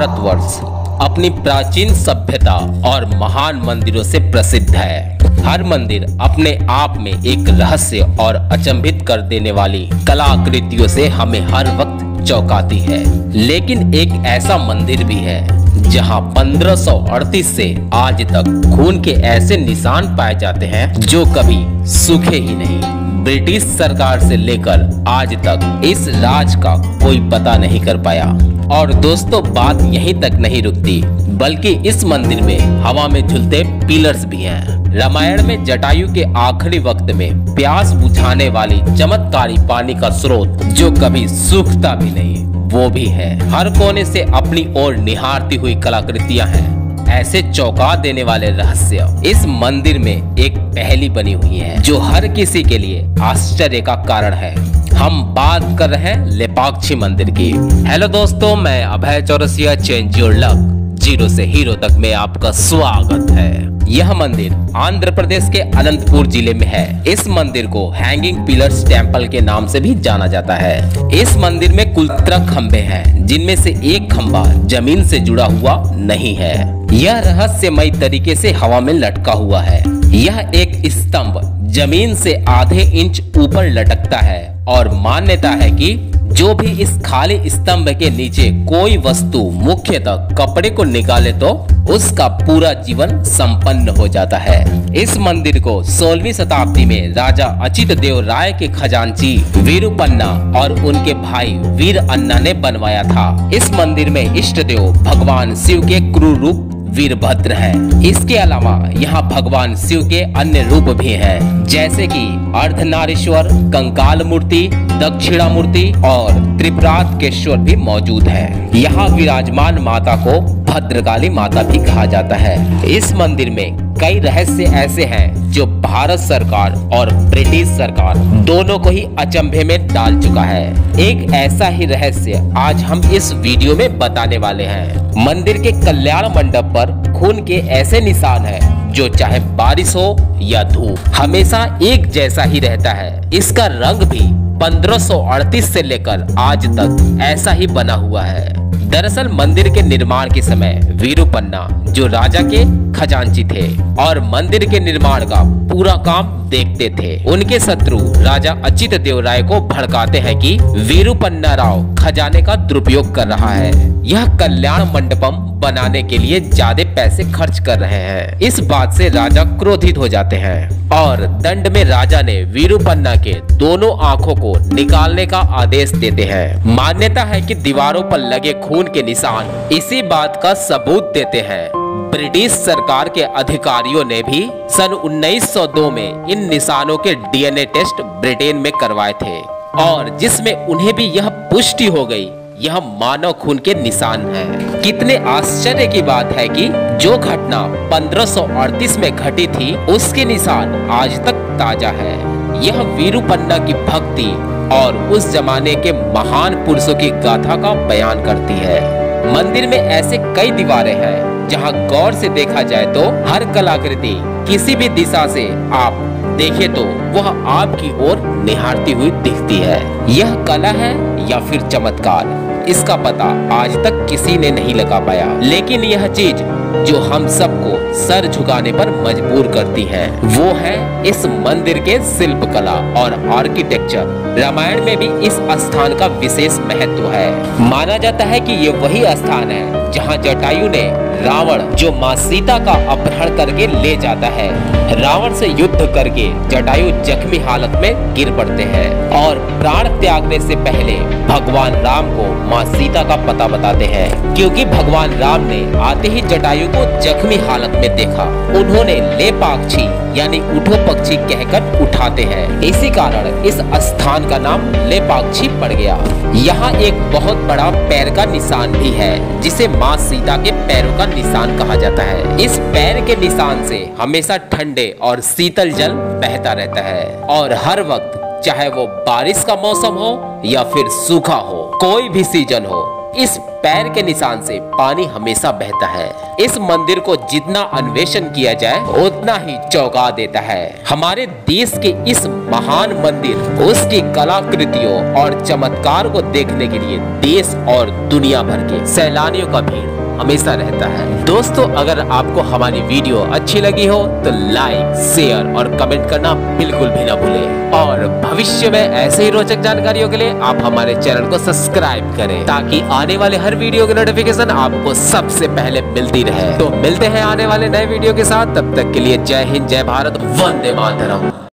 भारतवर्ष अपनी प्राचीन सभ्यता और महान मंदिरों से प्रसिद्ध है। हर मंदिर अपने आप में एक रहस्य और अचंभित कर देने वाली कलाकृतियों से हमें हर वक्त चौंकाती है। लेकिन एक ऐसा मंदिर भी है जहां 1538 से आज तक खून के ऐसे निशान पाए जाते हैं जो कभी सूखे ही नहीं। ब्रिटिश सरकार से लेकर आज तक इस राज का कोई पता नहीं कर पाया। और दोस्तों, बात यहीं तक नहीं रुकती, बल्कि इस मंदिर में हवा में झूलते पिलर्स भी हैं। रामायण में जटायु के आखिरी वक्त में प्यास बुझाने वाली चमत्कारी पानी का स्रोत जो कभी सूखता भी नहीं, वो भी है। हर कोने से अपनी ओर निहारती हुई कलाकृतियाँ हैं। ऐसे चौंका देने वाले रहस्य इस मंदिर में एक पहेली बनी हुई है जो हर किसी के लिए आश्चर्य का कारण है। हम बात कर रहे हैं लेपाक्षी मंदिर की। हेलो दोस्तों, मैं Abhay Chaurasia, change your luck, zero से हीरो तक में आपका स्वागत है। यह मंदिर आंध्र प्रदेश के अनंतपुर जिले में है। इस मंदिर को हैंगिंग पिलर्स टेम्पल के नाम से भी जाना जाता है। इस मंदिर में कुल 13 खम्भे हैं, जिनमें से एक खम्भा जमीन से जुड़ा हुआ नहीं है। यह रहस्यमय तरीके से हवा में लटका हुआ है। यह एक स्तंभ जमीन से आधे इंच ऊपर लटकता है और मान्यता है कि जो भी इस खाली स्तंभ के नीचे कोई वस्तु, मुख्यतः कपड़े को निकाले तो उसका पूरा जीवन संपन्न हो जाता है। इस मंदिर को 16वीं शताब्दी में राजा अच्युत देव राय के खजांची वीरुपन्ना और उनके भाई वीरअन्ना ने बनवाया था। इस मंदिर में इष्ट देव भगवान शिव के क्रूर रूप वीरभद्र है। इसके अलावा यहाँ भगवान शिव के अन्य रूप भी हैं, जैसे कि अर्धनारीश्वर, कंकाल मूर्ति, दक्षिणामूर्ति और त्रिपुरांतकेश्वर भी मौजूद हैं। यहाँ विराजमान माता को भद्रकाली माता भी कहा जाता है। इस मंदिर में कई रहस्य ऐसे हैं जो भारत सरकार और ब्रिटिश सरकार दोनों को ही अचंभे में डाल चुका है। एक ऐसा ही रहस्य आज हम इस वीडियो में बताने वाले हैं। मंदिर के कल्याण मंडप पर खून के ऐसे निशान हैं जो चाहे बारिश हो या धूप, हमेशा एक जैसा ही रहता है। इसका रंग भी 1538 से लेकर आज तक ऐसा ही बना हुआ है। दरअसल मंदिर के निर्माण के समय वीरुपन्ना, जो राजा के खजांची थे और मंदिर के निर्माण का पूरा काम देखते थे, उनके शत्रु राजा अच्युत देव राय को भड़काते हैं कि वीरुपन्ना राव खजाने का दुरुपयोग कर रहा है। यह कल्याण मंडपम बनाने के लिए ज्यादा पैसे खर्च कर रहे हैं। इस बात से राजा क्रोधित हो जाते हैं और दंड में राजा ने वीरुपन्ना के दोनों आँखों को निकालने का आदेश देते हैं। मान्यता है कि दीवारों पर लगे खून के निशान इसी बात का सबूत देते हैं। ब्रिटिश सरकार के अधिकारियों ने भी सन 1902 में इन निशानों के DNA टेस्ट ब्रिटेन में करवाए थे और जिसमें उन्हें भी यह पुष्टि हो गई यह मानव खून के निशान हैं। कितने आश्चर्य की बात है कि जो घटना 1538 में घटी थी उसके निशान आज तक ताजा है। यह वीरुपन्ना की भक्ति और उस जमाने के महान पुरुषों की गाथा का बयान करती है। मंदिर में ऐसे कई दीवारें हैं जहां गौर से देखा जाए तो हर कलाकृति किसी भी दिशा से आप देखे तो वह आपकी ओर निहारती हुई दिखती है। यह कला है या फिर चमत्कार, इसका पता आज तक किसी ने नहीं लगा पाया, लेकिन यह चीज जो हम सबको सर झुकाने पर मजबूर करती है वो है इस मंदिर के शिल्प कला और आर्किटेक्चर। रामायण में भी इस स्थान का विशेष महत्व है। माना जाता है कि ये वही स्थान है जहाँ जटायु ने रावण, जो माँ सीता का अपहरण करके ले जाता है, रावण से युद्ध करके जटायु जख्मी हालत में गिर पड़ते हैं और प्राण त्यागने से पहले भगवान राम को माँ सीता का पता बताते हैं, क्योंकि भगवान राम ने आते ही जटायु को जख्मी हालत में देखा। उन्होंने लेपाक्षी यानी उठो पक्षी कहकर उठाते हैं। इसी कारण इस स्थान का नाम लेपाक्षी पड़ गया। यहाँ एक बहुत बड़ा पैर का निशान भी है जिसे माँ सीता के पैरों का निशान कहा जाता है। इस पैर के निशान से हमेशा ठंडे और शीतल जल बहता रहता है और हर वक्त, चाहे वो बारिश का मौसम हो या फिर सूखा हो, कोई भी सीजन हो, इस पैर के निशान से पानी हमेशा बहता है। इस मंदिर को जितना अन्वेषण किया जाए उतना ही चौंका देता है। हमारे देश के इस महान मंदिर, उसकी कलाकृतियों और चमत्कार को देखने के लिए देश और दुनिया भर के सैलानियों का भीड़ हमेशा रहता है। दोस्तों, अगर आपको हमारी वीडियो अच्छी लगी हो तो लाइक, शेयर और कमेंट करना बिल्कुल भी ना भूलें। और भविष्य में ऐसे ही रोचक जानकारियों के लिए आप हमारे चैनल को सब्सक्राइब करें, ताकि आने वाले हर वीडियो की नोटिफिकेशन आपको सबसे पहले मिलती रहे। तो मिलते हैं आने वाले नए वीडियो के साथ, तब तक के लिए जय हिंद, जय भारत, वंदे मातरम।